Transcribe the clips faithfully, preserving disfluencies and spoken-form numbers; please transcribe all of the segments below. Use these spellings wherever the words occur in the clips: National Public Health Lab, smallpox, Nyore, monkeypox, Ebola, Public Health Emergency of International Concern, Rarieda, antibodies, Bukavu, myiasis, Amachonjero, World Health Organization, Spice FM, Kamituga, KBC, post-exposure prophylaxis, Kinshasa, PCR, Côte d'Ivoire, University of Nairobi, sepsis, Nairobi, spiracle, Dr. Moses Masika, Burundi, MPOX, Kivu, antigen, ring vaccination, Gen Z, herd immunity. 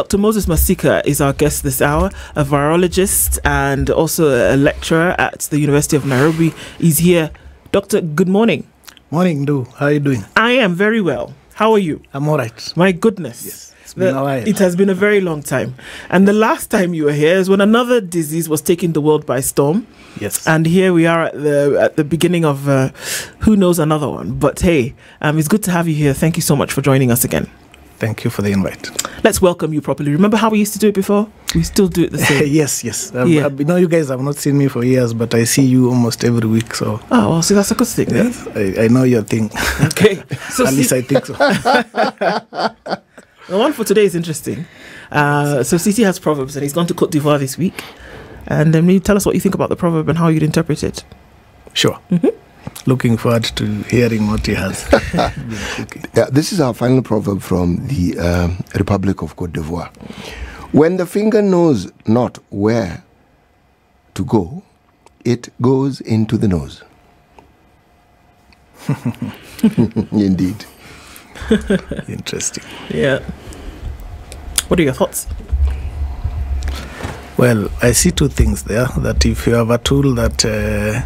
Doctor Moses Masika is our guest this hour, a virologist and also a lecturer at the University of Nairobi. He's here. Doctor, good morning. Morning, Do. How are you doing? I am very well. How are you? I'm all right. My goodness. Yes. It's been the, a while. It has been a very long time. And the last time you were here is when another disease was taking the world by storm. Yes. And here we are at the at the beginning of uh, who knows another one. But hey, um, it's good to have you here. Thank you so much for joining us again. Thank you for the invite. Let's welcome you properly. Remember how we used to do it before? We still do it the same. yes, yes. Um, yeah. I know you guys have not seen me for years, but I see you almost every week. So. Oh, well, see, that's a good thing. Yes, I, I know your thing. Okay. So At least I think so. The one for today is interesting. Uh, so C T has proverbs, and he's gone to Côte d'Ivoire this week. And then maybe tell us what you think about the proverb and how you'd interpret it. Sure. Mm-hmm. Looking forward to hearing what he has. Okay. Yeah, this is our final proverb from the um, Republic of Côte d'Ivoire. When the finger knows not where to go, it goes into the nose. Indeed. Interesting. Yeah. What are your thoughts? Well, I see two things there. That if you have a tool that uh,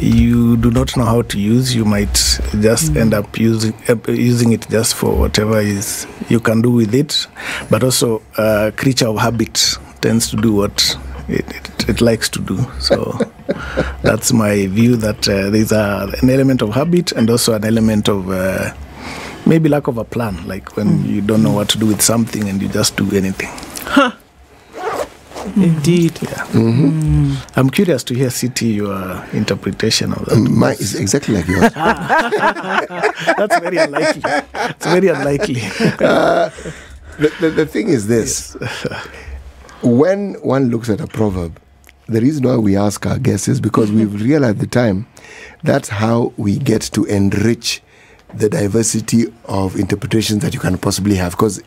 you do not know how to use, you might just mm. end up using uh, using it just for whatever is you can do with it. But also, a uh, creature of habit tends to do what it, it, it likes to do. So that's my view, that uh, there's a, an element of habit and also an element of uh, maybe lack of a plan, like when mm. you don't know what to do with something and you just do anything. Huh. Indeed. Yeah. Mm-hmm. mm. I'm curious to hear, C T, your interpretation of that. Um, mine is exactly like yours. That's very unlikely. It's very unlikely. uh, the, the, the thing is this. Yes. When one looks at a proverb, the reason why we ask our guests is because we've realized the time that's how we get to enrich the diversity of interpretations that you can possibly have. Because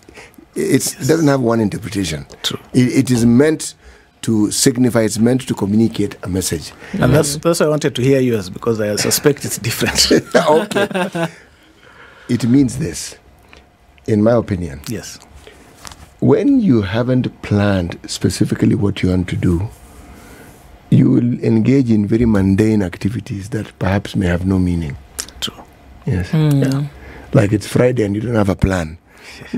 It's, yes. It doesn't have one interpretation. True. It, it is meant to signify, it's meant to communicate a message. Mm. And that's, that's why I wanted to hear yours, because I suspect it's different. Okay. It means this, in my opinion. Yes. When you haven't planned specifically what you want to do, you will engage in very mundane activities that perhaps may have no meaning. True. Yes. Mm. Yeah. Like it's Friday and you don't have a plan.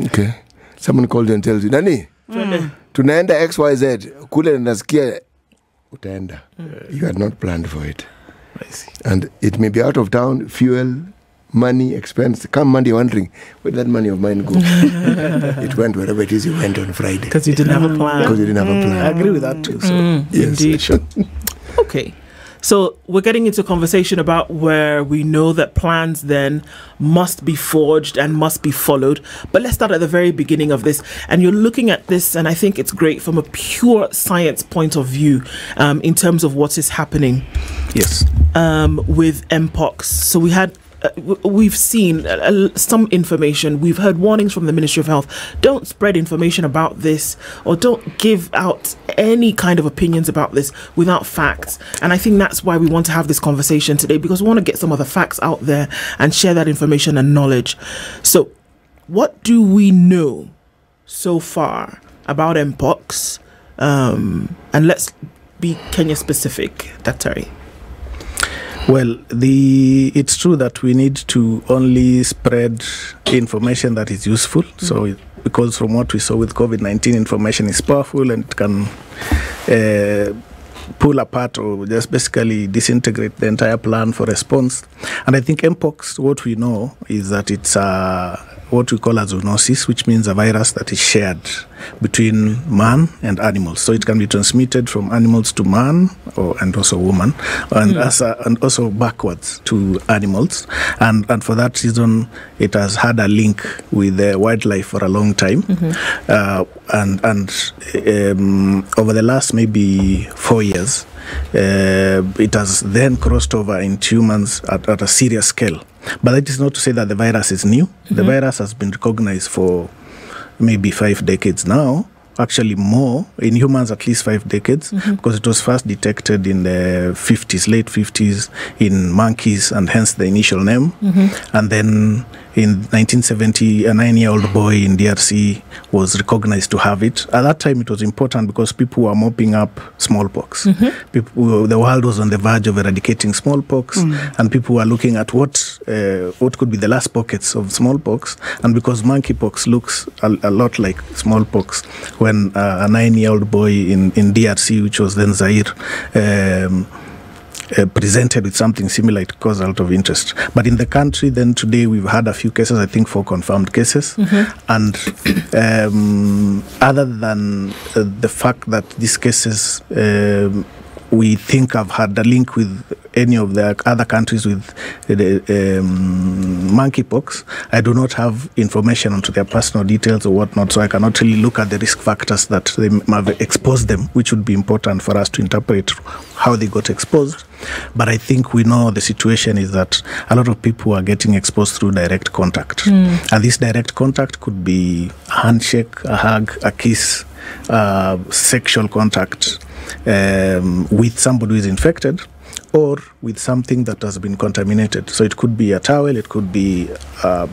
Okay. Someone calls you and tells you, Nani, mm. tunaenda X Y Z, kule nasikia, utaenda. Mm. You had not planned for it. I see. And it may be out of town, fuel, money, expense. Come Monday wondering, where'd that money of mine go? It went wherever it is you went on Friday. Because you didn't have a plan. Because you didn't have a plan. I agree with that too. So. Mm. Yes. Indeed. Sure. Okay. So we're getting into a conversation about where we know that plans then must be forged and must be followed. But let's start at the very beginning of this. And you're looking at this, and I think it's great from a pure science point of view um, in terms of what is happening. Yes. Um, with M pox. So we had, uh, we've seen uh, some information. We've heard warnings from the Ministry of Health. Don't spread information about this, or don't give out any kind of opinions about this without facts. And I think that's why we want to have this conversation today, because we want to get some of the facts out there and share that information and knowledge. So what do we know so far about M pox? Um, and let's be Kenya specific, Daktari. Well, the it's true that we need to only spread information that is useful. Mm-hmm. So, it, because from what we saw with COVID nineteen, information is powerful and it can uh, pull apart or just basically disintegrate the entire plan for response. And I think M pox, what we know is that it's uh, what we call a zoonosis, which means a virus that is shared between man and animals. So it can be transmitted from animals to man, or and also woman, and, mm. as a, and also backwards to animals. And, and for that reason, it has had a link with the wildlife for a long time. Mm-hmm. uh, and and um, over the last maybe four years, uh, it has then crossed over into humans at, at a serious scale. But that is not to say that the virus is new. Mm-hmm. The virus has been recognized for maybe five decades now, actually more, in humans at least five decades, mm-hmm. because it was first detected in the fifties, late fifties, in monkeys, and hence the initial name. Mm-hmm. And then in nineteen seventy, a nine-year-old boy in D R C was recognized to have it. At that time, it was important because people were mopping up smallpox. Mm-hmm. People, the world was on the verge of eradicating smallpox, mm. and people were looking at what uh, what could be the last pockets of smallpox. And because monkeypox looks a, a lot like smallpox, when uh, a nine-year-old boy in, in D R C, which was then Zaire, um, Uh, presented with something similar, it caused a lot of interest. But in the country, then today we've had a few cases, I think four confirmed cases. Mm-hmm. And um, other than uh, the fact that these cases um, we think have had a link with any of the other countries with uh, um, monkeypox, I do not have information onto their personal details or whatnot, so I cannot really look at the risk factors that they have exposed them, which would be important for us to interpret how they got exposed. But I think we know the situation is that a lot of people are getting exposed through direct contact. Mm. And this direct contact could be a handshake, a hug, a kiss, uh, sexual contact um, with somebody who is infected, or with something that has been contaminated. So it could be a towel, it could be a,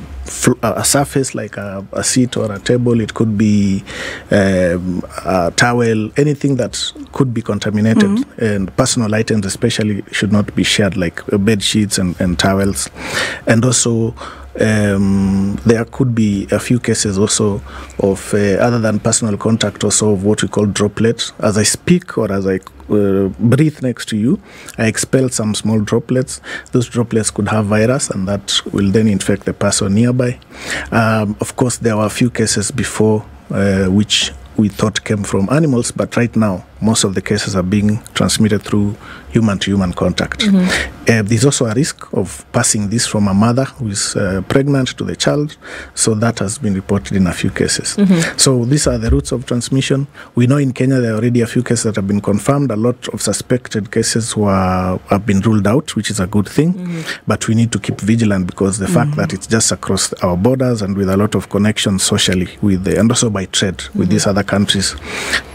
a surface like a, a seat or a table, it could be um, a towel, anything that could be contaminated. Mm-hmm. And personal items especially should not be shared, like bed sheets and, and towels. And also Um, there could be a few cases also of, uh, other than personal contact, also of what we call droplets. As I speak or as I uh, breathe next to you, I expel some small droplets. Those droplets could have virus, and that will then infect the person nearby. Um, of course, there were a few cases before uh, which we thought came from animals, but right now most of the cases are being transmitted through human-to-human contact. Mm-hmm. Uh, there's also a risk of passing this from a mother who is uh, pregnant to the child, so that has been reported in a few cases. Mm-hmm. So these are the routes of transmission. We know in Kenya there are already a few cases that have been confirmed. A lot of suspected cases were, have been ruled out, which is a good thing, mm-hmm. but we need to keep vigilant because the mm-hmm. fact that it's just across our borders and with a lot of connections socially with the, and also by trade with mm-hmm. these other countries,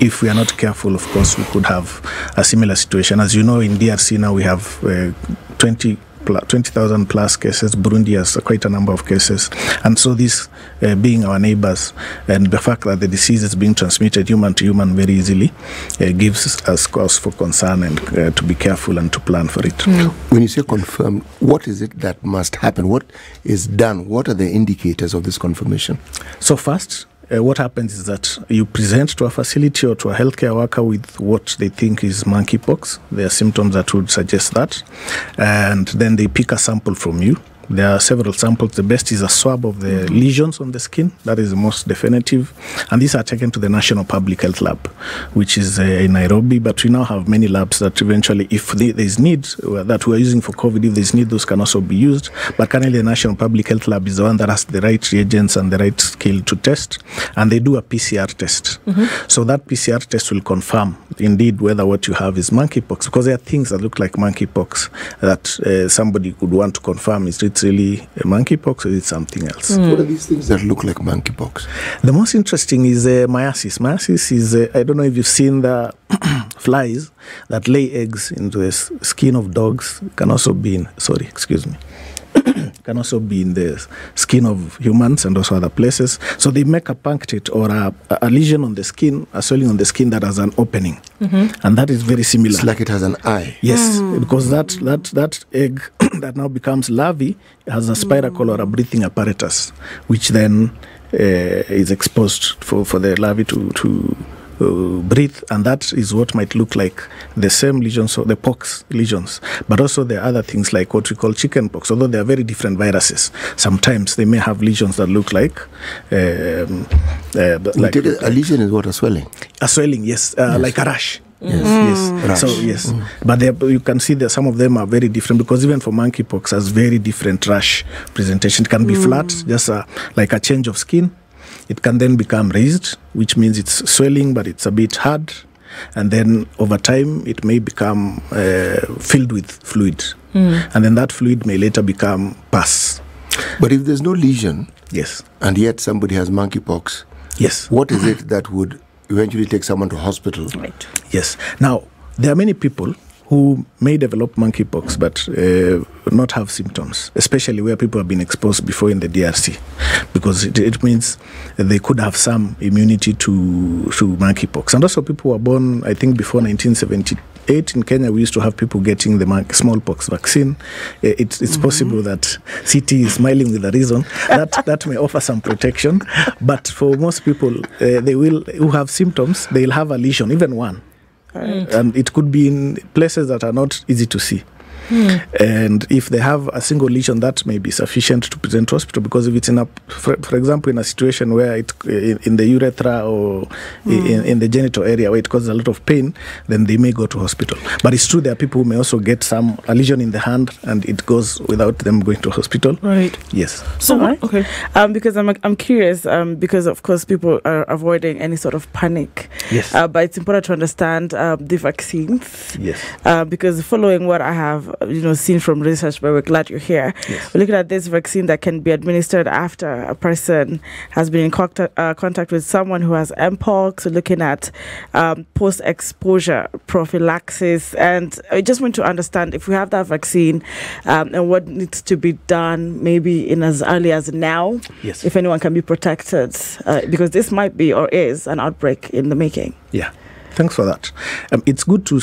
if we are not careful, of course, we could have a similar situation. As you know, in D R C now we have uh, twenty thousand plus cases. Burundi has quite a number of cases. And so this uh, being our neighbors, and the fact that the disease is being transmitted human to human very easily uh, gives us cause for concern and uh, to be careful and to plan for it. Mm. When you say confirmed, what is it that must happen? What is done? What are the indicators of this confirmation? So first, Uh, what happens is that you present to a facility or to a healthcare worker with what they think is monkeypox. There are symptoms that would suggest that. And then they pick a sample from you. There are several samples. The best is a swab of the lesions on the skin. That is the most definitive. And these are taken to the National Public Health Lab, which is uh, in Nairobi. But we now have many labs that eventually, if there is need, uh, that we are using for COVID, if there is need, those can also be used. But currently, the National Public Health Lab is the one that has the right reagents and the right skill to test. And they do a P C R test. Mm-hmm. So that P C R test will confirm, indeed, whether what you have is monkeypox. Because there are things that look like monkeypox that uh, somebody could want to confirm is it's really a monkeypox, or it's something else. Mm. What are these things that look like monkeypox? The most interesting is uh, myiasis. Myiasis is, uh, I don't know if you've seen the flies that lay eggs into the skin of dogs. Can also be in, sorry, excuse me. Can also be in the skin of humans and also other places. So they make a punctate or a, a lesion on the skin, a swelling on the skin that has an opening. Mm-hmm. And that is very similar. It's like it has an eye. Yes, mm. because that, that, that egg that now becomes larvae has a spiracle or a breathing apparatus, which then uh, is exposed for, for the larvae to... to Uh, breathe, and that is what might look like the same lesions or the pox lesions. But also there are other things like what we call chickenpox, although they are very different viruses. Sometimes they may have lesions that look like... Um, uh, like did a, a lesion is what, a swelling? A swelling, yes, uh, yes. Like a rash. Yes, mm. yes. Rash. So, yes. Mm. But there, you can see that some of them are very different because even for monkeypox has very different rash presentation. It can be mm. flat, just a, like a change of skin. It can then become raised, which means it's swelling, but it's a bit hard. And then over time, it may become uh, filled with fluid. Mm. And then that fluid may later become pus. But if there's no lesion, yes, and yet somebody has monkeypox, yes, what is it that would eventually take someone to hospital. Right. Yes. Now, there are many people who may develop monkeypox but uh, not have symptoms, especially where people have been exposed before in the D R C, because it, it means they could have some immunity to, to monkeypox. And also people who were born, I think, before nineteen seventy-eight in Kenya, we used to have people getting the smallpox vaccine. It, it's mm-hmm. possible that C T is smiling with a reason. That, that may offer some protection. But for most people, uh, they will who have symptoms, they'll have a lesion, even one. Right. And it could be in places that are not easy to see. Hmm. And if they have a single lesion, that may be sufficient to present to hospital, because if it's in a, for, for example, in a situation where it in, in the urethra or hmm. in, in the genital area where it causes a lot of pain, then they may go to hospital. But it's true, there are people who may also get some a lesion in the hand and it goes without them going to hospital. Right. Yes. So right. okay. Um, because I'm I'm curious. Um, because of course people are avoiding any sort of panic. Yes. Uh, but it's important to understand uh, the vaccines. Yes. Uh, because following what I have. You know, seen from research, but we're glad you're here. Yes. We're looking at this vaccine that can be administered after a person has been in contact, uh, contact with someone who has M pox. We're looking at um, post-exposure prophylaxis, and I just want to understand if we have that vaccine um, and what needs to be done, maybe in as early as now. Yes. If anyone can be protected, uh, because this might be or is an outbreak in the making. Yeah. Thanks for that. Um, it's good to.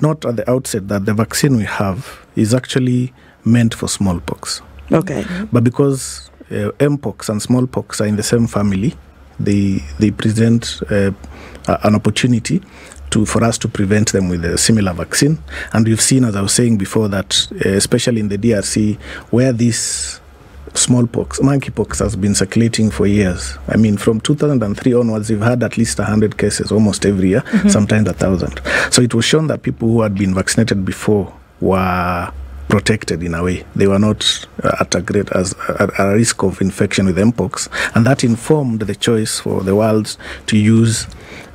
Not at the outset that the vaccine we have is actually meant for smallpox. Okay. Mm-hmm. But because uh, M pox and smallpox are in the same family, they they present uh, a, an opportunity to for us to prevent them with a similar vaccine. And we've seen, as I was saying before, that uh, especially in the D R C, where this smallpox, monkeypox has been circulating for years. I mean, from two thousand three onwards, we've had at least one hundred cases almost every year, mm-hmm. sometimes one thousand. So it was shown that people who had been vaccinated before were protected in a way. They were not uh, at a great as uh, at a risk of infection with M pox. And that informed the choice for the world to use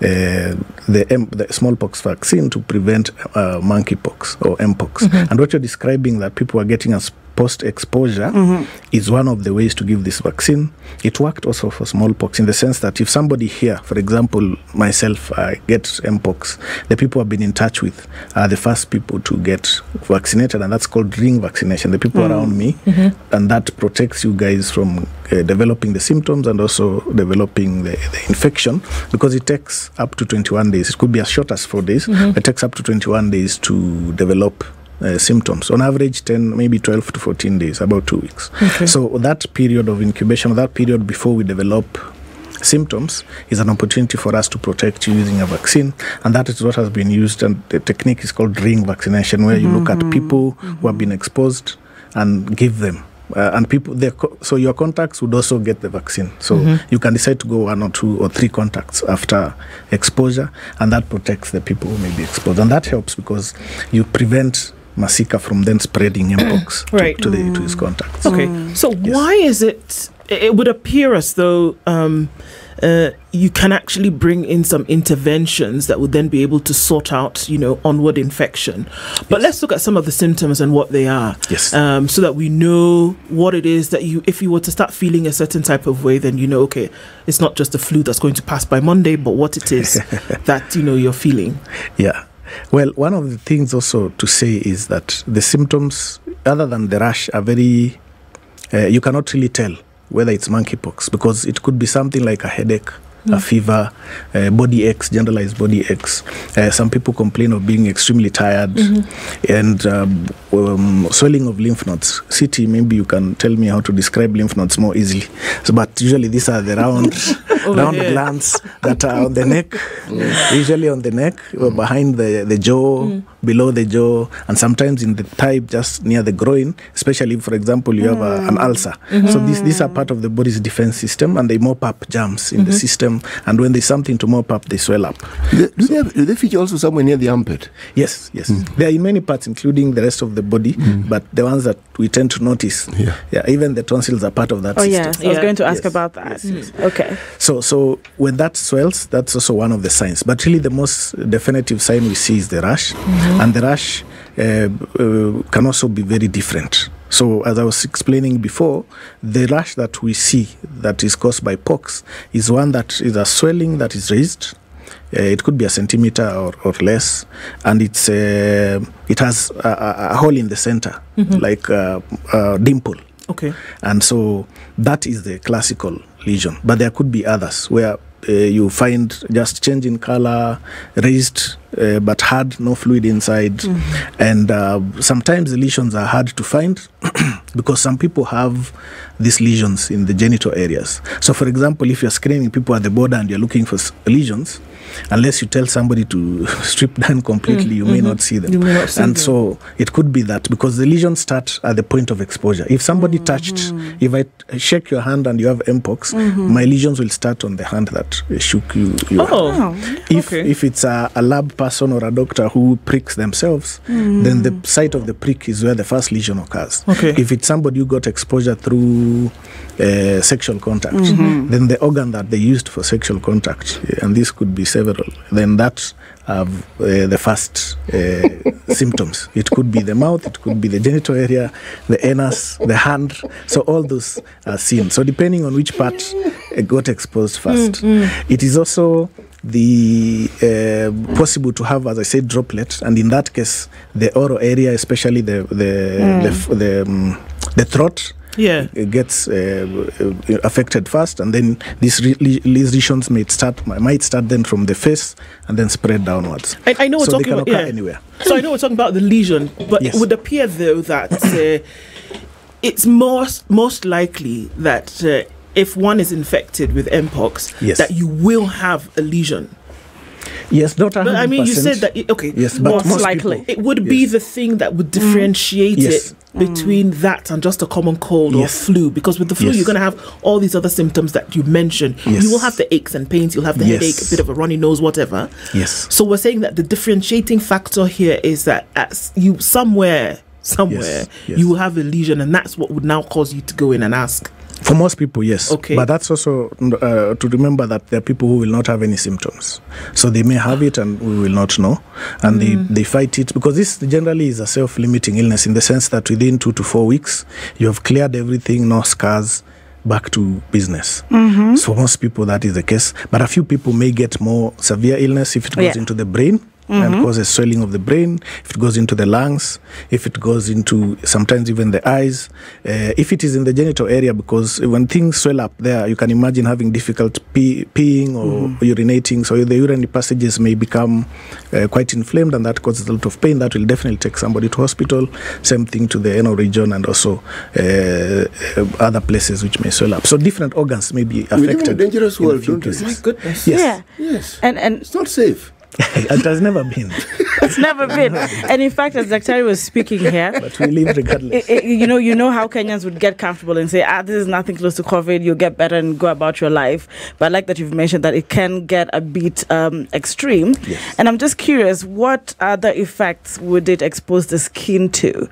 uh, the, M the smallpox vaccine to prevent uh, monkeypox or M pox. Mm-hmm. And what you're describing, that people are getting as post-exposure mm-hmm. is one of the ways to give this vaccine. It worked also for smallpox in the sense that if somebody here, for example, myself, I get M pox, the people I've been in touch with are the first people to get vaccinated, and that's called ring vaccination, the people mm-hmm. around me, mm-hmm. and that protects you guys from uh, developing the symptoms and also developing the, the infection, because it takes up to twenty-one days. It could be as short as four days, mm-hmm. but it takes up to twenty-one days to develop Uh, symptoms. On average, ten, maybe twelve to fourteen days, about two weeks. Okay. So that period of incubation, that period before we develop symptoms, is an opportunity for us to protect you using a vaccine, and that is what has been used. And the technique is called ring vaccination, where you mm-hmm. look at people mm-hmm. who have been exposed and give them. Uh, and people, co so your contacts would also get the vaccine. So mm-hmm. you can decide to go one or two or three contacts after exposure, and that protects the people who may be exposed. And that helps because you prevent Masika from then spreading M pox right. to, to, the, to his contacts. Okay, mm. so yes. why is it, it would appear as though um, uh, you can actually bring in some interventions that would then be able to sort out, you know, onward infection. But yes. let's look at some of the symptoms and what they are. Yes. Um, so that we know what it is that you, if you were to start feeling a certain type of way, then you know, okay, it's not just the flu that's going to pass by Monday, but what it is that, you know, you're feeling. Yeah. Well, one of the things also to say is that the symptoms, other than the rash, are very, uh, you cannot really tell whether it's monkeypox, because it could be something like a headache, mm. a fever, uh, body aches, generalized body aches. Uh, some people complain of being extremely tired mm-hmm. and um, um, swelling of lymph nodes. C T, maybe you can tell me how to describe lymph nodes more easily. So, but usually these are the round... Oh, round yeah. glands that are on the neck, mm. usually on the neck, mm. behind the, the jaw, mm. below the jaw, and sometimes in the thigh, just near the groin, especially if, for example, you mm. have a, an ulcer. Mm-hmm. So these, these are part of the body's defense system, and they mop up germs in mm-hmm. the system, and when there's something to mop up, they swell up. The, do, so, they have, do they feature also somewhere near the armpit? Yes, yes. Mm. They are in many parts, including the rest of the body, mm. but the ones that we tend to notice, yeah, yeah even the tonsils are part of that oh, system. Oh, yes, I yeah. was going to ask yes. about that. Yes, yes. Mm. Okay. So, So when that swells, that's also one of the signs. But really the most definitive sign we see is the rash. Mm-hmm. And the rash uh, uh, can also be very different. So as I was explaining before, the rash that we see that is caused by pox is one that is a swelling that is raised. Uh, it could be a centimeter or, or less, and it's uh, it has a, a hole in the center, mm-hmm. like a, a dimple. Okay. And so that is the classical lesion. But there could be others where uh, you find just change in color, raised uh, but hard, no fluid inside. Mm-hmm. And uh, sometimes the lesions are hard to find because some people have these lesions in the genital areas. So, for example, if you're screening people at the border and you're looking for lesions, unless you tell somebody to strip down completely, mm, you, may mm -hmm. you may not see them. And them. So it could be that because the lesions start at the point of exposure. If somebody mm -hmm. touched, if I shake your hand and you have M pox, mm -hmm. my lesions will start on the hand that shook you. you oh, oh if, okay. if it's a, a lab person or a doctor who pricks themselves, mm. then the site of the prick is where the first lesion occurs. Okay. If it's somebody who got exposure through uh, sexual contact, mm -hmm. then the organ that they used for sexual contact, and this could be several, then that's uh, the first uh, symptoms. It could be the mouth, it could be the genital area, the anus, the hand. So all those are seen. So depending on which part uh, got exposed first. Mm-hmm. It is also the uh, possible to have, as I said, droplets, and in that case, the oral area, especially the the mm. the, the, um, the throat. Yeah, it gets uh, affected first, and then these lesions might start might start then from the face and then spread downwards. I, I know we're so talking about yeah. anywhere. So I know we're talking about the lesion, but yes. it would appear though that uh, it's most most likely that uh, if one is infected with M pox, yes. that you will have a lesion. Yes, daughter. But I mean, you said that it, okay. Yes, but most, most likely people, it would yes. be the thing that would differentiate mm. yes. it between mm. that and just a common cold yes. or flu, because with the flu yes. you're going to have all these other symptoms that you mentioned. Yes. You will have the aches and pains, you'll have the yes. headache, a bit of a runny nose, whatever. Yes. So we're saying that the differentiating factor here is that at you somewhere, somewhere yes. Yes. you will have a lesion, and that's what would now cause you to go in and ask. For most people, yes. Okay. But that's also uh, to remember that there are people who will not have any symptoms. So they may have it and we will not know. And mm. they, they fight it because this generally is a self-limiting illness in the sense that within two to four weeks, you have cleared everything, no scars, back to business. Mm-hmm. So most people, that is the case. But a few people may get more severe illness if it goes yeah. into the brain. Mm-hmm. And causes swelling of the brain, if it goes into the lungs, if it goes into sometimes even the eyes, uh, if it is in the genital area, because when things swell up there, you can imagine having difficult pee peeing or mm-hmm. urinating, so the urinary passages may become uh, quite inflamed, and that causes a lot of pain. That will definitely take somebody to hospital. Same thing to the anal region and also uh, other places which may swell up. So different organs may be affected. We live in a dangerous world, don't we? My goodness. Yes. Yeah. Yes. And, and it's not safe. It has never been. It's never been. And in fact, as Daktari was speaking here, but we live regardless. It, it, you know, you know how Kenyans would get comfortable and say, "Ah, this is nothing close to COVID. You'll get better and go about your life." But I like that you've mentioned that it can get a bit um, extreme. Yes. And I'm just curious, what other effects would it expose the skin to? Um, yes,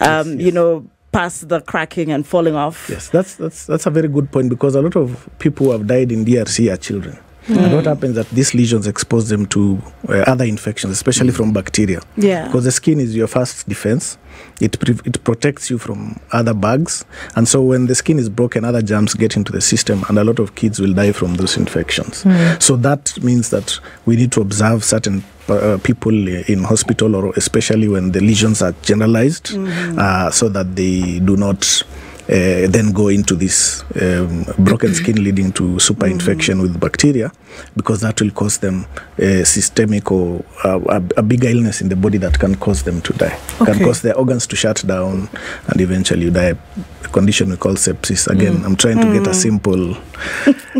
yes. You know. Past the cracking and falling off. Yes, that's that's that's a very good point, because a lot of people who have died in D R C are children. Mm. And what happens is that these lesions expose them to uh, other infections, especially mm. from bacteria. Yeah. Because the skin is your first defense. It, it protects you from other bugs. And so when the skin is broken, other germs get into the system, and a lot of kids will die from those infections. Mm. So that means that we need to observe certain uh, people in hospital, or especially when the lesions are generalized, mm. uh, so that they do not... Uh, then go into this um, broken skin leading to super infection mm. with bacteria, because that will cause them a systemic or a, a, a bigger illness in the body that can cause them to die. Okay. Can cause their organs to shut down, and eventually you die. A condition we call sepsis. Again, mm. I'm trying mm. to get a simple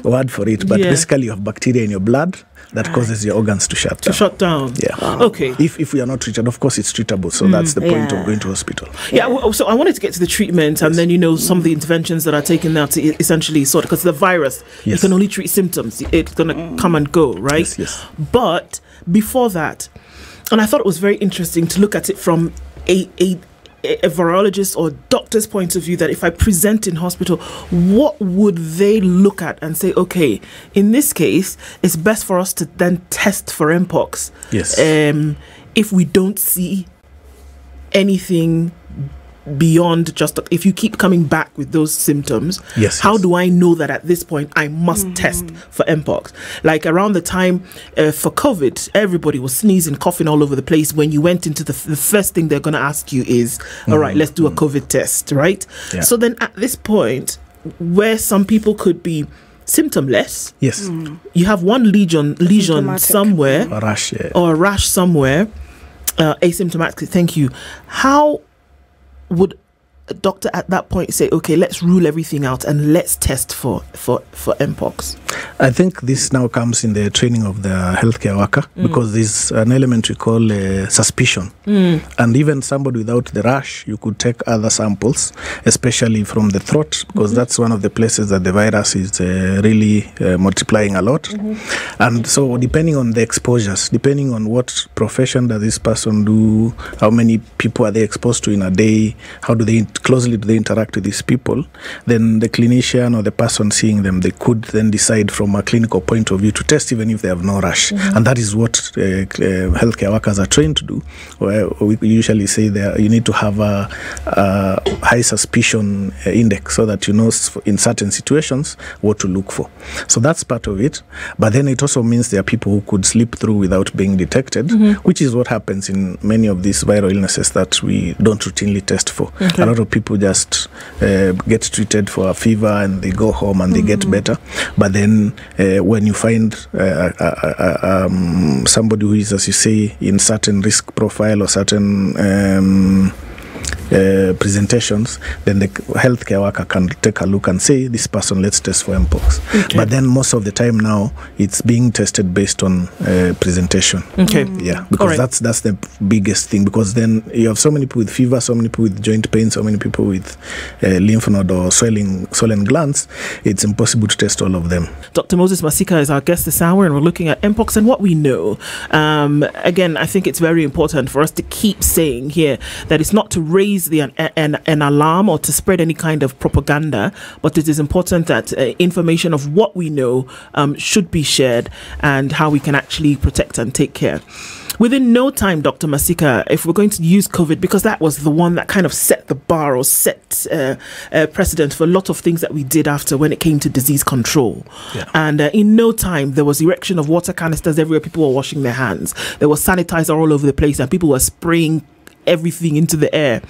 word for it, but yeah. basically you have bacteria in your blood that right. causes your organs to shut down. To shut down. Yeah. Wow. Okay. If, if we are not treated, of course it's treatable, so mm. that's the point yeah. of going to hospital. Yeah, yeah, so I wanted to get to the treatment, yes. and then, you know, some of the interventions that are taken now to essentially sort of, because the virus, yes. you can only treat symptoms. It's going to mm. come and go, right? Yes, yes. But before that, and I thought it was very interesting to look at it from a, a, a virologist or doctor's point of view, that if I present in hospital, what would they look at and say, okay, in this case, it's best for us to then test for M pox. Yes. Um, if we don't see anything beyond just, if you keep coming back with those symptoms, yes, how yes. do I know that at this point I must mm-hmm. test for M pox? Like around the time uh, for COVID, everybody was sneezing, coughing all over the place. When you went into the, f the first thing they're going to ask you is, all mm-hmm. right, let's do a COVID test, right? Yeah. So then at this point, where some people could be symptomless, yes, mm. you have one lesion lesion somewhere, a rash, yeah. or a rash somewhere, uh, asymptomatic. Thank you. How would a doctor at that point say, okay, let's rule everything out and let's test for for for M pox? I think this now comes in the training of the healthcare worker, mm. because there's an element we call uh, suspicion, mm. and even somebody without the rash, you could take other samples, especially from the throat, because mm-hmm. that's one of the places that the virus is uh, really uh, multiplying a lot. Mm-hmm. And so depending on the exposures, depending on what profession does this person do, how many people are they exposed to in a day, how do they closely do they interact with these people, then the clinician or the person seeing them, they could then decide from a clinical point of view to test even if they have no rash. Mm-hmm. And that is what uh, uh, healthcare workers are trained to do. Where we usually say that you need to have a, a high suspicion index so that you know in certain situations what to look for. So that's part of it. But then it also means there are people who could slip through without being detected, mm-hmm. which is what happens in many of these viral illnesses that we don't routinely test for. Okay. A lot of people just uh, get treated for a fever and they go home and mm-hmm. they get better. But then Uh, when you find uh, uh, uh, um, somebody who is, as you say, in certain risk profile or certain um, uh, presentations, then the healthcare worker can take a look and say, this person, let's test for M pox. Okay. But then most of the time now, it's being tested based on uh, presentation. Okay. Mm. Yeah, because right. that's that's the biggest thing, because then you have so many people with fever, so many people with joint pain, so many people with uh, lymph node or swelling, swollen glands. It's impossible to test all of them. Doctor Moses Masika is our guest this hour, and we're looking at M pox and what we know. Um, again, I think it's very important for us to keep saying here that it's not to raise The, an, an, an alarm or to spread any kind of propaganda, but it is important that uh, information of what we know um, should be shared and how we can actually protect and take care. Within no time, Doctor Masika, if we're going to use COVID, because that was the one that kind of set the bar or set uh, uh, precedent for a lot of things that we did after when it came to disease control. Yeah. And uh, in no time, there was erection of water canisters everywhere. People were washing their hands. There was sanitizer all over the place and people were spraying everything into the air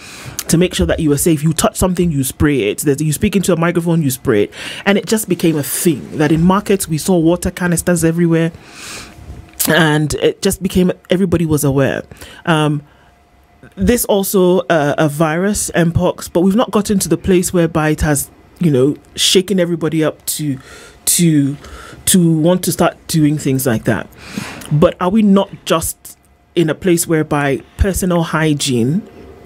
to make sure that you were safe. You touch something, you spray it. You speak into a microphone, you spray it. And it just became a thing that in markets we saw water canisters everywhere, and it just became, everybody was aware. Um, this also uh, a virus, M pox, but we've not gotten to the place whereby it has, you know, shaken everybody up to to to want to start doing things like that. But are we not just in a place whereby personal hygiene,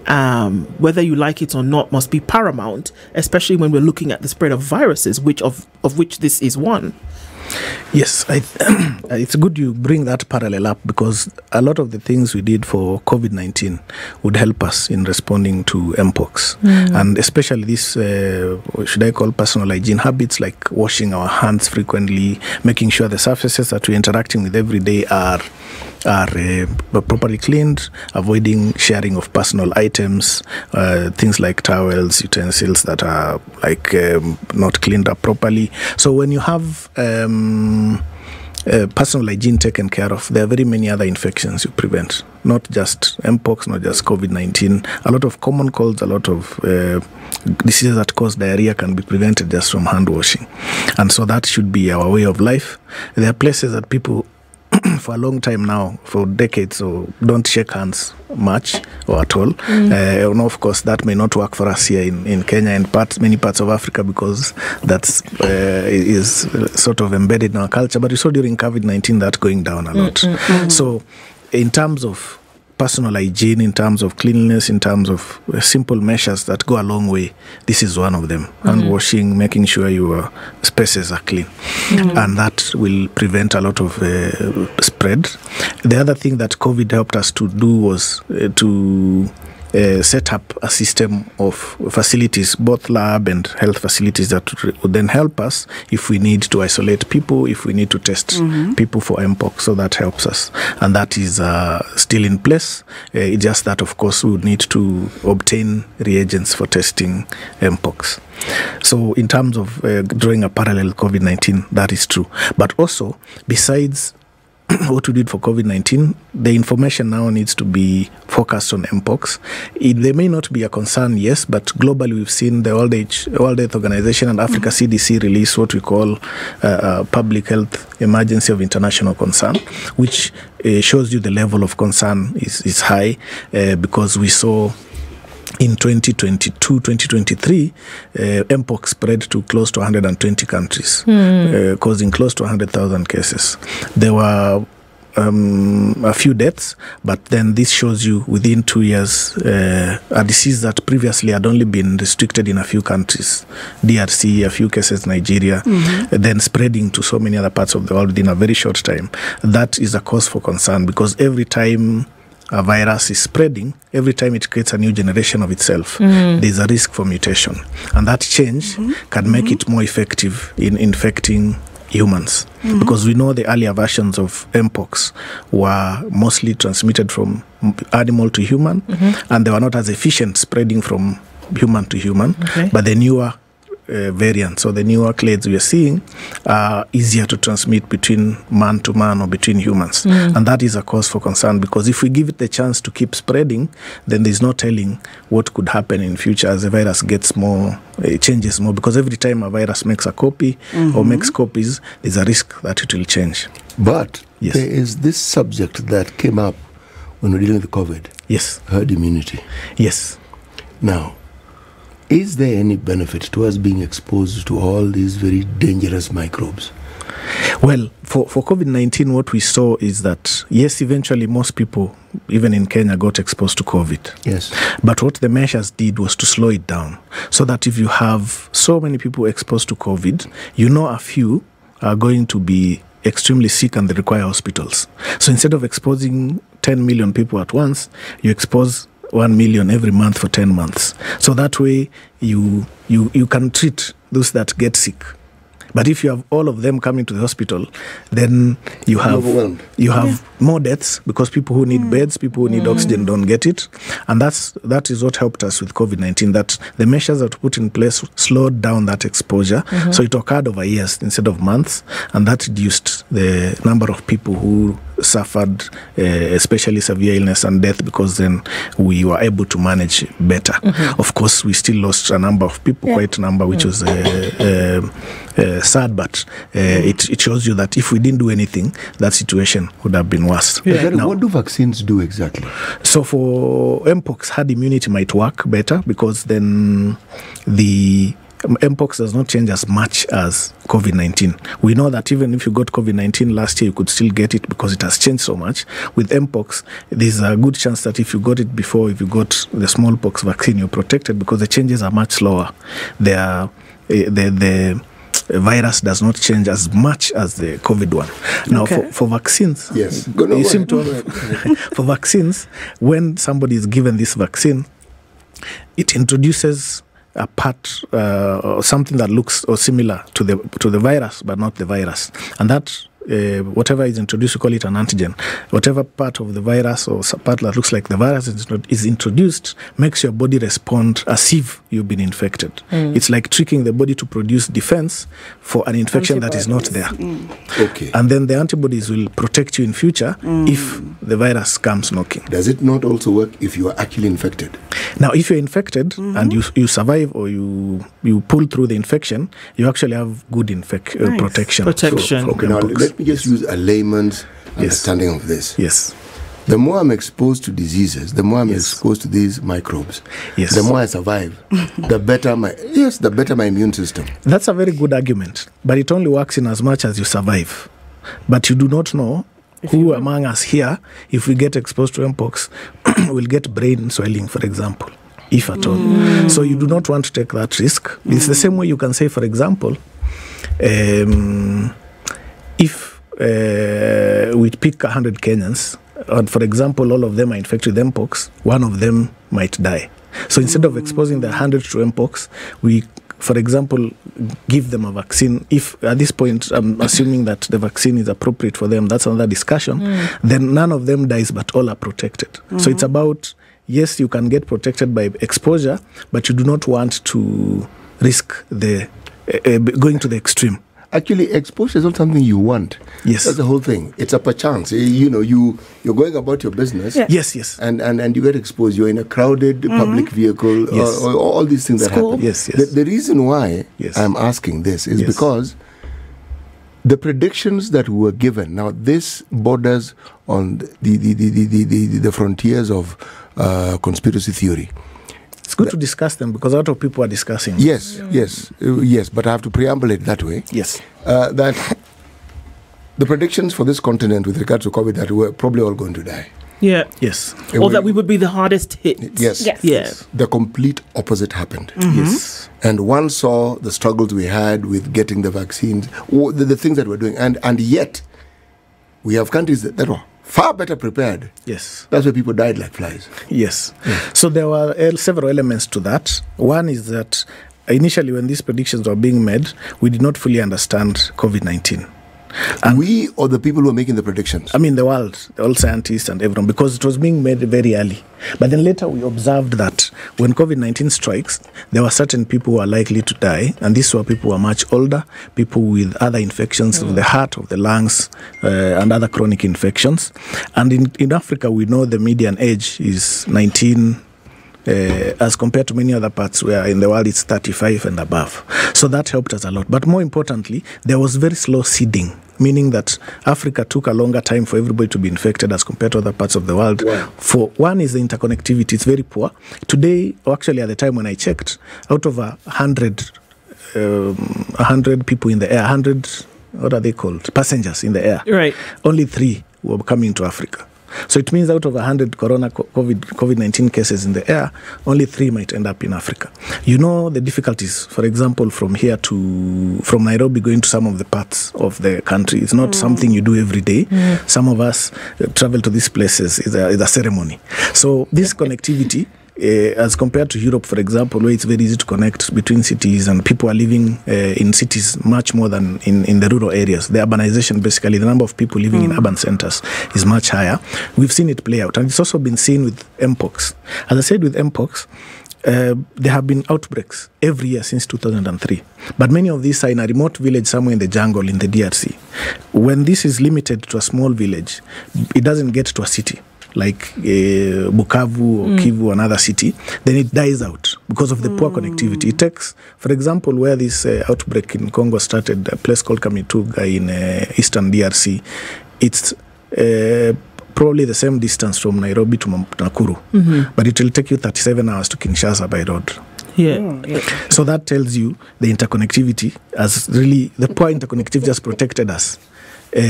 um, whether you like it or not, must be paramount, especially when we're looking at the spread of viruses, which of, of which this is one? Yes, I th it's good you bring that parallel up, because a lot of the things we did for COVID nineteen would help us in responding to M pox. Mm. And especially this, uh, should I call personal hygiene habits, like washing our hands frequently, making sure the surfaces that we're interacting with every day are, are uh, properly cleaned, avoiding sharing of personal items, uh, things like towels, utensils that are like um, not cleaned up properly. So when you have um, Uh, personal hygiene taken care of, there are very many other infections you prevent, not just M pox, not just COVID nineteen. A lot of common colds, a lot of uh, diseases that cause diarrhea can be prevented just from hand washing. And so that should be our way of life. There are places that people for a long time now, for decades, so don't shake hands much or at all. Mm. Uh, and of course, that may not work for us here in, in Kenya and parts, many parts of Africa, because that's uh, is sort of embedded in our culture. But you saw during COVID nineteen that going down a lot. Mm, mm, mm, mm. So in terms of personal hygiene, in terms of cleanliness, in terms of uh, simple measures that go a long way, this is one of them. Mm-hmm. Hand washing, making sure your spaces are clean. Mm-hmm. And that will prevent a lot of uh, spread. The other thing that COVID helped us to do was uh, to uh, set up a system of facilities, both lab and health facilities, that would then help us if we need to isolate people, if we need to test mm-hmm. people for M POX. So that helps us, and that is uh, still in place. Uh, it's just that, of course, we would need to obtain reagents for testing M POX. So in terms of uh, drawing a parallel COVID nineteen, that is true. But also, besides what we did for COVID nineteen, the information now needs to be focused on M POX. It, they may not be a concern, yes, but globally we've seen the World Health Organization and Africa C D C release what we call uh, uh, Public Health Emergency of International Concern, which uh, shows you the level of concern is, is high, uh, because we saw in twenty twenty-two twenty twenty-three, uh, M POX spread to close to one hundred twenty countries, mm. uh, causing close to one hundred thousand cases. There were um, a few deaths, but then this shows you within two years, uh, a disease that previously had only been restricted in a few countries, D R C, a few cases, Nigeria, mm-hmm. then spreading to so many other parts of the world within a very short time. That is a cause for concern, because every time a virus is spreading, every time it creates a new generation of itself, mm. there's a risk for mutation. And that change mm-hmm. can make mm-hmm. it more effective in infecting humans. Mm-hmm. Because we know the earlier versions of M POX were mostly transmitted from animal to human, mm-hmm. and they were not as efficient spreading from human to human, okay. but the newer Uh, variants, so the newer clades we are seeing are easier to transmit between man to man or between humans, mm. and that is a cause for concern, because if we give it the chance to keep spreading, then there's no telling what could happen in future as the virus gets more, it changes more, because every time a virus makes a copy mm-hmm. or makes copies, there's a risk that it will change. But yes. there is this subject that came up when we're dealing with COVID. Yes. Herd immunity. Yes. Now, is there any benefit to us being exposed to all these very dangerous microbes? Well, for, for COVID nineteen, what we saw is that, yes, eventually most people, even in Kenya, got exposed to COVID. Yes. But what the measures did was to slow it down, so that if you have so many people exposed to COVID, you know a few are going to be extremely sick and they require hospitals. So instead of exposing ten million people at once, you expose one million every month for ten months. So that way you, you, you can treat those that get sick. But if you have all of them coming to the hospital, then you have you have yeah. more deaths, because people who need mm. beds, people who need mm. oxygen don't get it. And that's that is what helped us with COVID nineteen, that the measures that were put in place slowed down that exposure. Mm-hmm. So it occurred over years instead of months, and that reduced the number of people who suffered uh, especially severe illness and death, because then we were able to manage better. Mm-hmm. Of course, we still lost a number of people, yeah. quite a number, which was uh, uh, uh, sad, but uh, it, it shows you that if we didn't do anything, that situation would have been worse. Yeah. Now, what do vaccines do exactly? So for M POX, herd immunity might work better, because then the M POX does not change as much as COVID nineteen. We know that even if you got COVID nineteen last year, you could still get it, because it has changed so much. With M POX, there's a good chance that if you got it before, if you got the smallpox vaccine, you're protected, because the changes are much slower. They are, the, the, the virus does not change as much as the COVID one. Now, okay. for, for vaccines, yes. you away. seem to have, for vaccines, when somebody is given this vaccine, it introduces a part uh, or something that looks or similar to the to the virus, but not the virus, and that uh, whatever is introduced, we call it an antigen. Whatever part of the virus or part that looks like the virus is, not, is introduced, makes your body respond as if you've been infected. Mm. It's like tricking the body to produce defense for an infection that is not there. Mm. Okay. And then the antibodies will protect you in future mm. if the virus comes knocking. Does it not also work if you are actually infected? Now, if you're infected mm-hmm. and you you survive or you you pull through the infection, you actually have good infec nice. uh, protection. Protection. So, okay, now let me just yes. use a layman's yes. understanding of this. Yes. The more I'm exposed to diseases, the more I'm yes. exposed to these microbes, yes. the more I survive, the better my yes, the better my immune system. That's a very good argument, but it only works in as much as you survive. But you do not know who among us here, if we get exposed to M POX, will get brain swelling, for example, if at all. Mm. So you do not want to take that risk. Mm. It's the same way you can say, for example, um, if uh, we pick one hundred Kenyans, and for example, all of them are infected with M POX, one of them might die. So instead of exposing the one hundred to M POX, we, for example, give them a vaccine. If at this point, I'm assuming that the vaccine is appropriate for them, that's another discussion, mm. then none of them dies, but all are protected. Mm-hmm. So it's about, yes, you can get protected by exposure, but you do not want to risk the uh, uh, going to the extreme. Actually, exposure is not something you want. Yes, that's the whole thing. It's a perchance. You know, you you're going about your business. Yeah. Yes, yes. And and and you get exposed. You're in a crowded mm-hmm. public vehicle. Yes. Or, or all these things School. That happen. Yes, yes. The, the reason why yes. I'm asking this is yes. because the predictions that were given. Now, this borders on the the the the the, the frontiers of uh, conspiracy theory. It's good to discuss them because a lot of people are discussing. Yes, mm. yes, uh, yes. But I have to preamble it that way. Yes. Uh, that the predictions for this continent with regard to COVID that we're probably all going to die. Yeah. Yes. It or that we would be the hardest hit. Yes. Yes. yes. The complete opposite happened. Mm-hmm. Yes. And one saw the struggles we had with getting the vaccines, or the, the things that we're doing. And, and yet, we have countries that, that were far better prepared. Yes. That's where people died like flies. Yes. Mm. So there were el several elements to that. One is that initially when these predictions were being made, we did not fully understand COVID nineteen. And we or the people who were making the predictions? I mean the world, all scientists and everyone, because it was being made very early. But then later we observed that when COVID nineteen strikes, there were certain people who are likely to die, and these were people who are much older, people with other infections mm. of the heart, of the lungs, uh, and other chronic infections. And in, in Africa, we know the median age is nineteen, uh, as compared to many other parts where in the world it's thirty-five and above. So that helped us a lot. But more importantly, there was very slow seeding, meaning that Africa took a longer time for everybody to be infected as compared to other parts of the world. Wow. For one is the interconnectivity. It's very poor. Today, or actually at the time when I checked, out of a hundred, um, a hundred people in the air, a hundred, what are they called? Passengers in the air. Right. Only three were coming to Africa. So it means out of one hundred corona COVID nineteen cases in the air, only three might end up in Africa. You know the difficulties, for example, from here to, from Nairobi going to some of the parts of the country. It's not mm. something you do every day. Mm. Some of us uh, travel to these places. It's a, it's a ceremony. So this connectivity, Uh, as compared to Europe, for example, where it's very easy to connect between cities and people are living uh, in cities much more than in, in the rural areas. The urbanization, basically, the number of people living mm. in urban centers is much higher. We've seen it play out. And it's also been seen with M POX. As I said, with M POX, uh, there have been outbreaks every year since two thousand three. But many of these are in a remote village somewhere in the jungle in the D R C. When this is limited to a small village, it doesn't get to a city like uh, Bukavu or mm. Kivu, another city, then it dies out because of the mm. poor connectivity. It takes, for example, where this uh, outbreak in Congo started, a place called Kamituga in uh, eastern D R C, it's uh, probably the same distance from Nairobi to Mampunakuru, mm-hmm. but it will take you thirty-seven hours to Kinshasa by road. Yeah. Mm, yeah. So that tells you the interconnectivity has really, the poor interconnectivity has protected us Uh,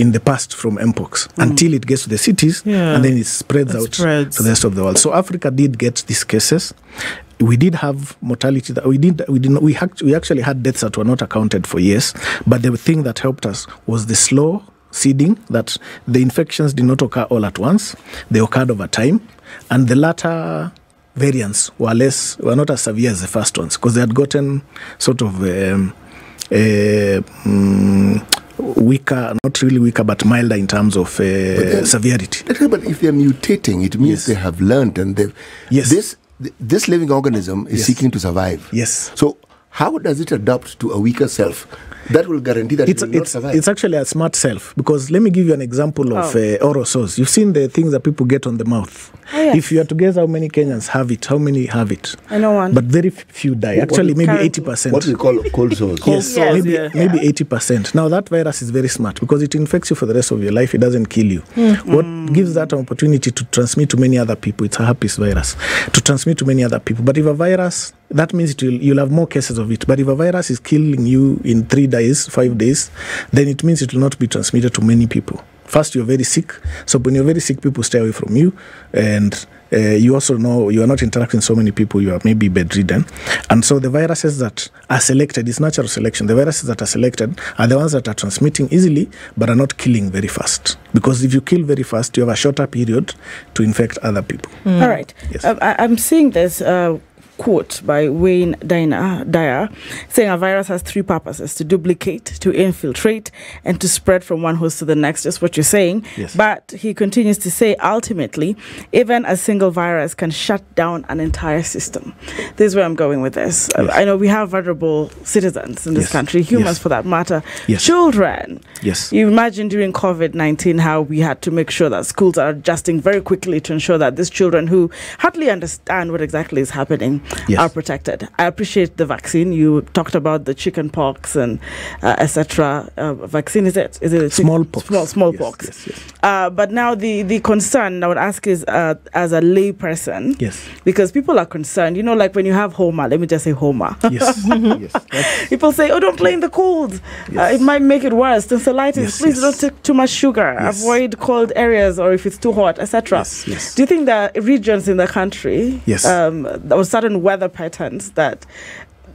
in the past from M POX mm. until it gets to the cities yeah. and then it spreads it out spreads. to the rest of the world. So Africa did get these cases. We did have mortality that we did we did not, we, act, we actually had deaths that were not accounted for years, but the thing that helped us was the slow seeding, that the infections did not occur all at once. They occurred over time, and the latter variants were less were not as severe as the first ones because they had gotten sort of um, uh, um, weaker, not really weaker, but milder in terms of uh, then, severity. But if they're mutating, it means yes. they have learned, and they've... Yes. This, this living organism is yes. seeking to survive. Yes. So how does it adapt to a weaker self? That will guarantee that it's, it will it's, not survive. It's actually a smart self, because let me give you an example of oh. uh, oral sores. You've seen the things that people get on the mouth. Oh, yes. If you are to guess how many Kenyans have it, how many have it? I know one. But very few die. Actually, maybe eighty percent. What do you call cold sores? Cold yes. sores, maybe, yeah. maybe eighty percent. Now, that virus is very smart because it infects you for the rest of your life. It doesn't kill you. Mm. What mm. gives that an opportunity to transmit to many other people? It's a herpes virus. To transmit to many other people. But if a virus, that means it will, you'll have more cases of it. But if a virus is killing you in three days, five days, then it means it will not be transmitted to many people. First, you're very sick. So when you're very sick, people stay away from you. And uh, you also know you are not interacting with so many people. You are maybe bedridden. And so the viruses that are selected, it's natural selection. The viruses that are selected are the ones that are transmitting easily but are not killing very fast. Because if you kill very fast, you have a shorter period to infect other people. Mm. All right. Yes. Uh, I, I'm seeing this... Uh quote by Wayne Dyer saying a virus has three purposes: to duplicate, to infiltrate, and to spread from one host to the next. Just what you're saying. Yes. But he continues to say, ultimately, even a single virus can shut down an entire system. This is where I'm going with this. Yes. I know we have vulnerable citizens in this yes. country, humans yes. for that matter, yes. children. Yes. You imagine during COVID nineteen how we had to make sure that schools are adjusting very quickly to ensure that these children who hardly understand what exactly is happening Yes. are protected. I appreciate the vaccine. You talked about the chickenpox and uh, et cetera. Uh, vaccine is it? Is it a smallpox? Small, smallpox. Yes, yes, yes. Uh, but now the the concern I would ask is uh, as a lay person. Yes. Because people are concerned. You know, like when you have Homer. Let me just say Homer. Yes. yes. People say, oh, don't play in the cold. Yes. Uh, it might make it worse. Tonsillitis. Yes, Please yes. don't take too much sugar. Yes. Avoid cold areas or if it's too hot, et cetera. Yes, yes. Do you think there are regions in the country? Yes. Um, that was certain weather patterns that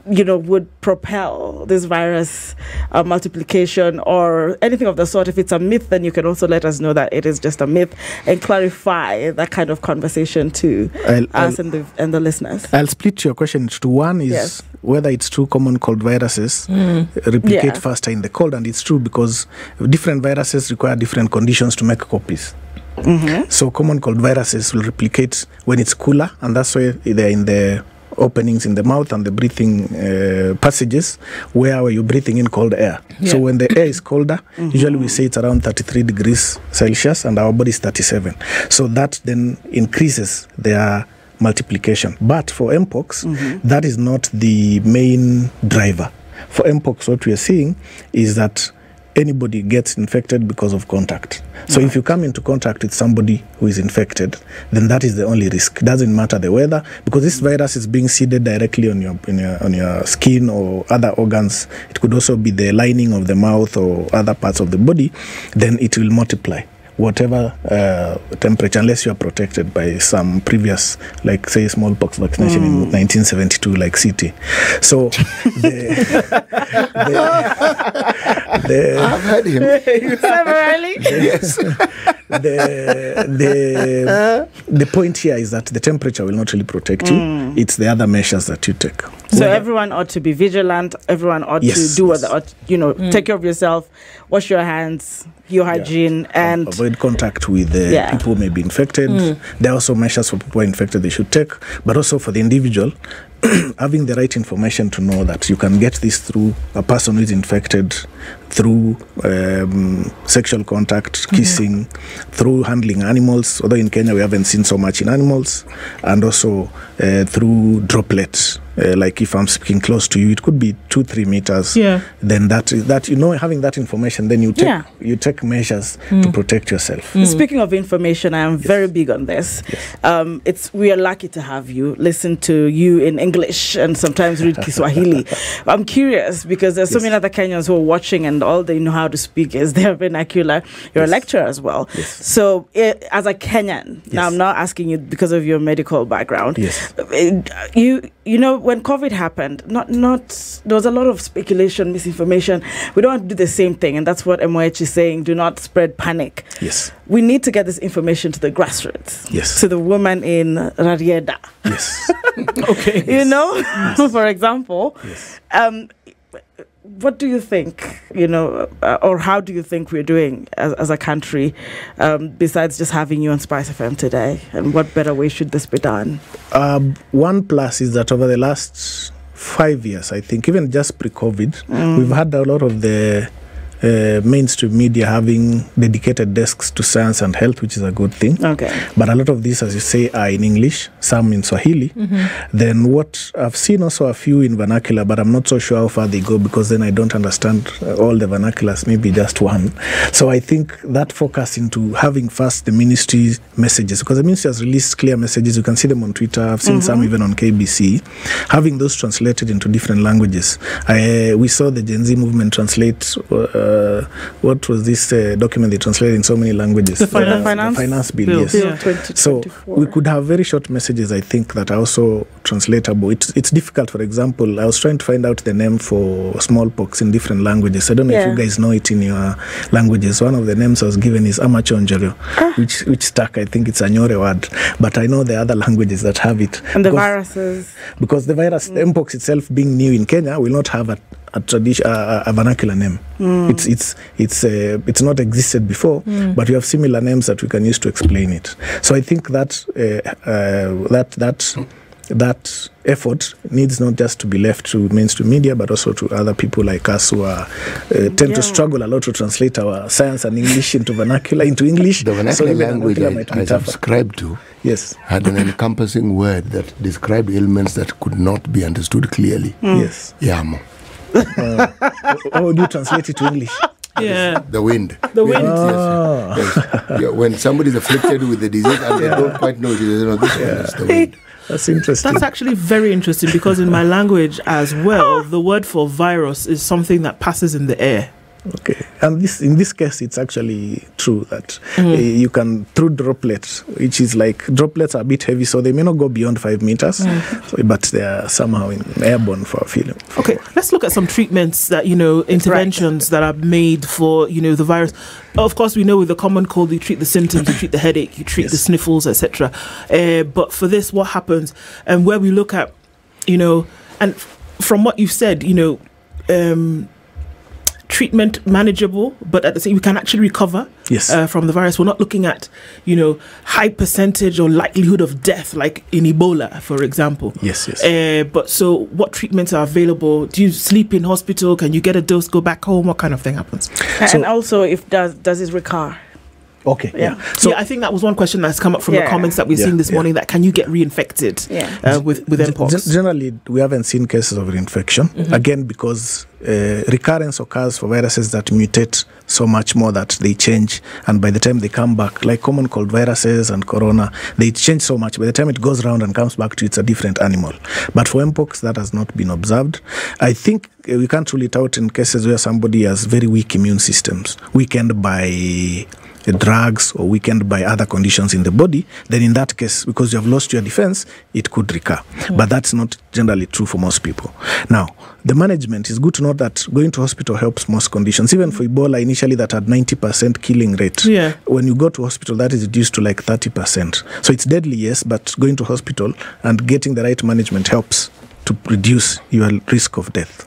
you know would propel this virus uh, multiplication or anything of the sort? If it's a myth, then you can also let us know that it is just a myth and clarify that kind of conversation to I'll, us I'll, and the and the listeners. I'll split your question into two. One is yes. whether it's true common cold viruses mm. replicate yeah. faster in the cold, and it's true because different viruses require different conditions to make copies. Mm-hmm. So common cold viruses will replicate when it's cooler, and that's why they're in the openings in the mouth and the breathing uh, passages where you're breathing in cold air. Yeah. So when the air is colder, mm-hmm. usually we say it's around thirty-three degrees Celsius and our body is thirty-seven. So that then increases their multiplication. But for M pox, mm-hmm. that is not the main driver. For M pox, what we are seeing is that anybody gets infected because of contact. So right. if you come into contact with somebody who is infected, then that is the only risk. It doesn't matter the weather, because this virus is being seeded directly on your, in your, on your skin or other organs. It could also be the lining of the mouth or other parts of the body. Then it will multiply whatever uh, temperature, unless you are protected by some previous, like say smallpox vaccination mm. in nineteen seventy-two, like C T. So the, the, the, I've heard him. Severally? Yes. The, the, the point here is that the temperature will not really protect you. Mm. It's the other measures that you take. So well, everyone ought to be vigilant. Everyone ought yes, to do yes. what they ought, you know, mm. take care of yourself, wash your hands, your hygiene, yeah. and... Avoid contact with uh, yeah. people who may be infected. Mm. There are also measures for people who are infected they should take, but also for the individual. Having the right information to know that you can get this through a person who is infected, through um, sexual contact, kissing, mm-hmm. through handling animals, although in Kenya we haven't seen so much in animals, and also uh, through droplets. Uh, like if I'm speaking close to you, it could be two, three meters. Yeah. Then that is that, you know, having that information, then you take yeah. you take measures mm. to protect yourself. Mm. Speaking of information, I am yes. very big on this. Yes. Um, it's we are lucky to have you listen to you in English and sometimes read Kiswahili. I'm curious because there's so yes. many other Kenyans who are watching and all they know how to speak is their vernacular. You're yes. a lecturer as well. Yes. So it, as a Kenyan, yes. now I'm not asking you because of your medical background. Yes. It, you you know. When COVID happened, not not there was a lot of speculation, misinformation. We don't want to do the same thing, and that's what M O H is saying. Do not spread panic. Yes. We need to get this information to the grassroots. Yes. To the woman in Rarieda. Yes. okay. You yes. know, yes. for example. Yes. Um, what do you think, you know, uh, or how do you think we're doing as, as a country, um, besides just having you on Spice F M today? And what better way should this be done? Um, one plus is that over the last five years, I think, even just pre-COVID, mm. we've had a lot of the uh, mainstream media having dedicated desks to science and health, which is a good thing. Okay. But a lot of these, as you say, are in English, some in Swahili. Mm-hmm. Then what I've seen also a few in vernacular, but I'm not so sure how far they go because then I don't understand all the vernaculars, maybe just one. So I think that focus into having first the ministry's messages, because the ministry has released clear messages. You can see them on Twitter. I've seen mm-hmm. some even on K B C. Having those translated into different languages. I, we saw the Gen Z movement translate... Uh, uh, what was this uh, document they translated in so many languages? The finance, uh, finance? The finance bill, bill. Yes. Bill so we could have very short messages, I think, that are also translatable. It's, it's difficult. For example, I was trying to find out the name for smallpox in different languages. I don't know yeah. if you guys know it in your languages. One of the names I was given is amachonjero, ah. which, which stuck. I think it's a Nyore word. But I know there are other languages that have it. And the viruses. Because the virus, mm. M pox itself being new in Kenya, will not have a a tradition, a, a vernacular name. Mm. It's it's it's uh, it's not existed before, mm. but we have similar names that we can use to explain it. So I think that uh, uh, that that that effort needs not just to be left to mainstream media, but also to other people like us who are, uh, tend yeah. to struggle a lot to translate our science and English into vernacular, into English. The vernacular so language vernacular I, I subscribed to yes. had an encompassing word that described ailments that could not be understood clearly. Mm. Yes. Yamo. Uh, how would you translate it to English? Yeah. The wind. The wind. Oh. Yes. Yes. Yeah, when somebody's afflicted with the disease and yeah. they don't quite know, you know this yeah. is the wind. That's interesting. That's actually very interesting because in my language as well, the word for virus is something that passes in the air. Okay, and this in this case, it's actually true that mm. uh, you can through droplets, which is like droplets are a bit heavy, so they may not go beyond five meters, mm. so, but they are somehow in airborne for a feeling. Okay, for. Let's look at some treatments that you know interventions right. that are made for you know the virus. Of course, we know with the common cold, you treat the symptoms, you treat the headache, you treat yes. the sniffles, et cetera. Uh, but for this, what happens and where we look at, you know, and from what you've said, you know. Um, treatment manageable, but at the same we can actually recover yes. uh, from the virus. We're not looking at, you know, high percentage or likelihood of death like in Ebola, for example. Yes, yes. Uh, but so what treatments are available? Do you sleep in hospital? Can you get a dose, go back home? What kind of thing happens? And, so, and also, if does, does it recur? Okay, yeah. yeah. So yeah, I think that was one question that's come up from yeah. the comments that we've yeah, seen this yeah. morning, that can you get reinfected yeah. uh, with, with M pox? Generally, we haven't seen cases of reinfection, mm-hmm. again, because uh, recurrence occurs for viruses that mutate so much more that they change, and by the time they come back, like common cold viruses and corona, they change so much. By the time it goes around and comes back to you, it's a different animal. But for M pox, that has not been observed. I think uh, we can't rule it out in cases where somebody has very weak immune systems, weakened by drugs or weakened by other conditions in the body, then in that case, because you have lost your defense, it could recur. Mm. But that's not generally true for most people. Now, the management is good to know that going to hospital helps most conditions. Even for Ebola, initially that had ninety percent killing rate. Yeah. When you go to hospital, that is reduced to like thirty percent. So it's deadly, yes, but going to hospital and getting the right management helps to reduce your risk of death.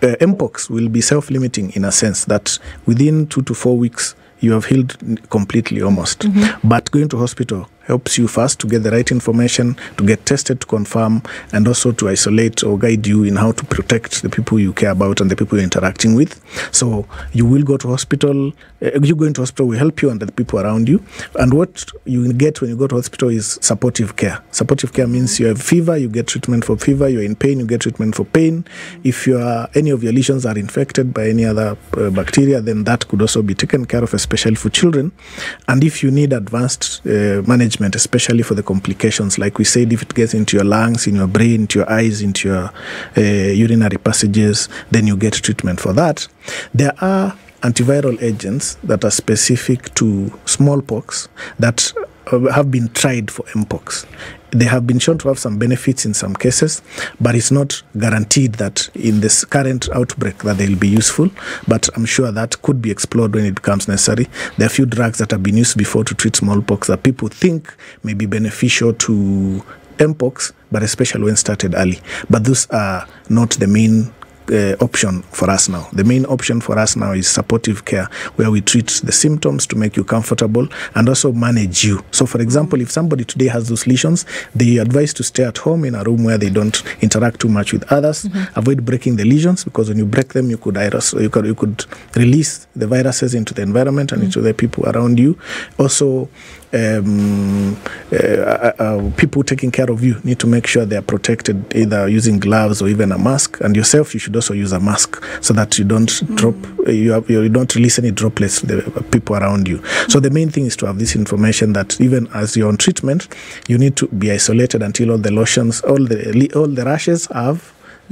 Uh, M pox will be self-limiting in a sense that within two to four weeks, you have healed completely almost. Mm-hmm. But going to hospital helps you first to get the right information, to get tested, to confirm, and also to isolate or guide you in how to protect the people you care about and the people you're interacting with. So you will go to hospital. Uh, you go into hospital will help you and the people around you. And what you get when you go to hospital is supportive care. Supportive care means you have fever, you get treatment for fever. You're in pain, you get treatment for pain. If you are, any of your lesions are infected by any other uh, bacteria, then that could also be taken care of, especially for children. And if you need advanced uh, management, especially for the complications, like we said, if it gets into your lungs, in your brain, into your eyes, into your uh, urinary passages, then you get treatment for that. There are antiviral agents that are specific to smallpox that have been tried for M pox. They have been shown to have some benefits in some cases, but it's not guaranteed that in this current outbreak that they'll be useful, but I'm sure that could be explored when it becomes necessary. There are a few drugs that have been used before to treat smallpox that people think may be beneficial to M pox, but especially when started early. But those are not the main Uh, option for us now. The main option for us now is supportive care, where we treat the symptoms to make you comfortable and also manage you. So, for example, if somebody today has those lesions, they advise to stay at home in a room where they don't interact too much with others. Mm-hmm. Avoid breaking the lesions, because when you break them, you could virus, you could you could release the viruses into the environment and mm-hmm. into the people around you. Also, Um, uh, uh, uh, people taking care of you need to make sure they are protected, either using gloves or even a mask. And yourself, you should also use a mask so that you don't mm. drop, uh, you, have, you don't release any droplets to the people around you. Mm. So the main thing is to have this information that even as you're on treatment, you need to be isolated until all the lotions, all the all the rashes have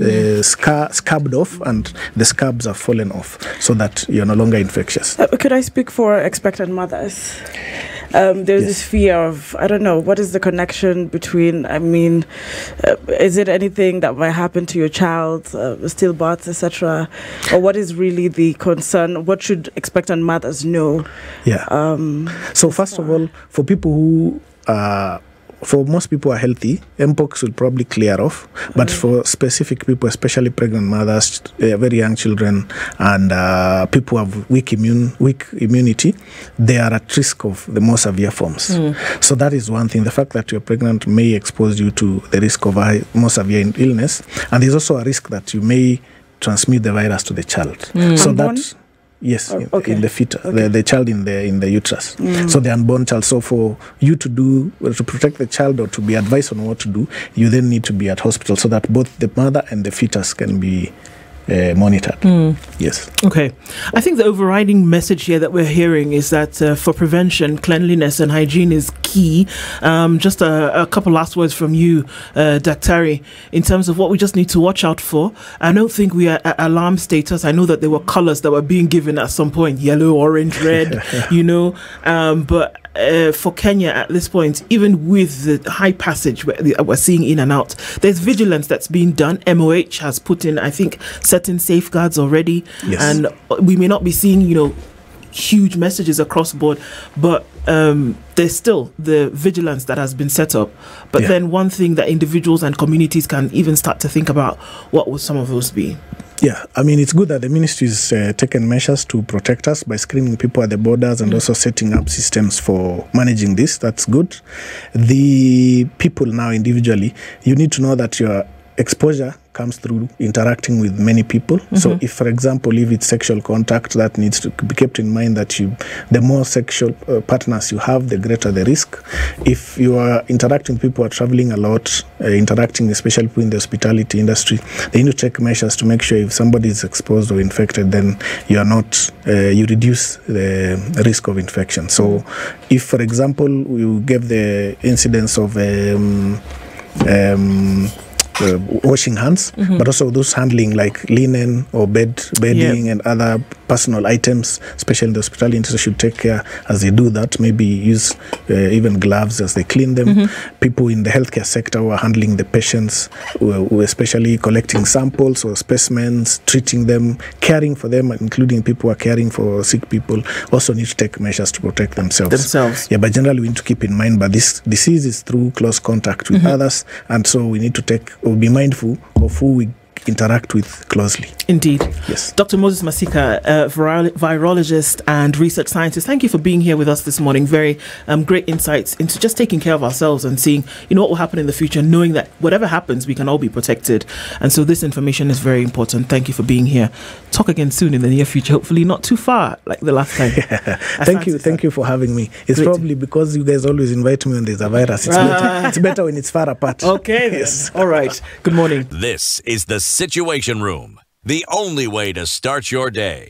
uh, scar scabbed off, and the scabs have fallen off so that you're no longer infectious. Uh, could I speak for expectant mothers? Um, there's yes. this fear of, I don't know, what is the connection between, I mean, uh, is it anything that might happen to your child, uh, stillbirths, et cetera? Or what is really the concern? What should expectant mothers know? Yeah. Um, so first of all, for people who are, for most people are healthy, M pox will probably clear off. But mm. for specific people, especially pregnant mothers, uh, very young children, and uh, people who have weak immune weak immunity, they are at risk of the more severe forms. Mm. So that is one thing. The fact that you're pregnant may expose you to the risk of a more severe illness. And there's also a risk that you may transmit the virus to the child. Mm. So that's... Yes, or, in, okay. in the fetus, okay. the, the child in the in the uterus. Mm. So the unborn child. So for you to do to protect the child or to be advised on what to do, you then need to be at hospital so that both the mother and the fetus can be uh, monitored. Mm. Yes. Okay, I think the overriding message here that we're hearing is that uh, for prevention, cleanliness and hygiene is key. Um, just a, a couple last words from you, uh, Daktari, in terms of what we just need to watch out for. I don't think we are at alarm status. I know that there were colors that were being given at some point, yellow, orange, red, you know, um, but uh, for Kenya at this point, even with the high passage where the, uh, we're seeing in and out, there's vigilance that's being done. M O H has put in, I think, certain safeguards already. Yes. And we may not be seeing, you know, huge messages across board, but um, there's still the vigilance that has been set up. But yeah. then one thing that individuals and communities can even start to think about, what would some of those be? Yeah, I mean, it's good that the ministry's uh, taken measures to protect us by screening people at the borders and mm. also setting up systems for managing this. That's good. The people now individually, you need to know that you're exposure comes through interacting with many people. Mm-hmm. So if, for example, if it's sexual contact, that needs to be kept in mind that you, the more sexual uh, partners you have, the greater the risk. If you are interacting with people who are traveling a lot, uh, interacting especially in the hospitality industry, they need to take measures to make sure if somebody is exposed or infected, then you are not, uh, you reduce the risk of infection. So if, for example, you gave the incidence of um, um, Uh, washing hands, mm-hmm. but also those handling like linen or bed bedding yep. and other personal items, especially in the hospitality industry, should take care as they do that. Maybe use uh, even gloves as they clean them. Mm-hmm. People in the healthcare sector who are handling the patients, who, who especially collecting samples or specimens, treating them, caring for them, including people who are caring for sick people, also need to take measures to protect themselves. Themselves. Yeah, but generally we need to keep in mind, but this disease is through close contact with mm-hmm. others, and so we need to take. We'll be mindful of who we interact with closely. Indeed. Yes. Doctor Moses Masika, uh, viro virologist and research scientist, thank you for being here with us this morning. Very um, great insights into just taking care of ourselves and seeing, you know, what will happen in the future, knowing that whatever happens, we can all be protected. And so this information is very important. Thank you for being here. Talk again soon in the near future, hopefully not too far like the last time. Yeah. Thank you. Thank you for having me. It's great. Probably because you guys always invite me when there's a virus. It's, uh, better. It's better when it's far apart. Okay. Yes. All right. Good morning. This is the Situation Room, the only way to start your day.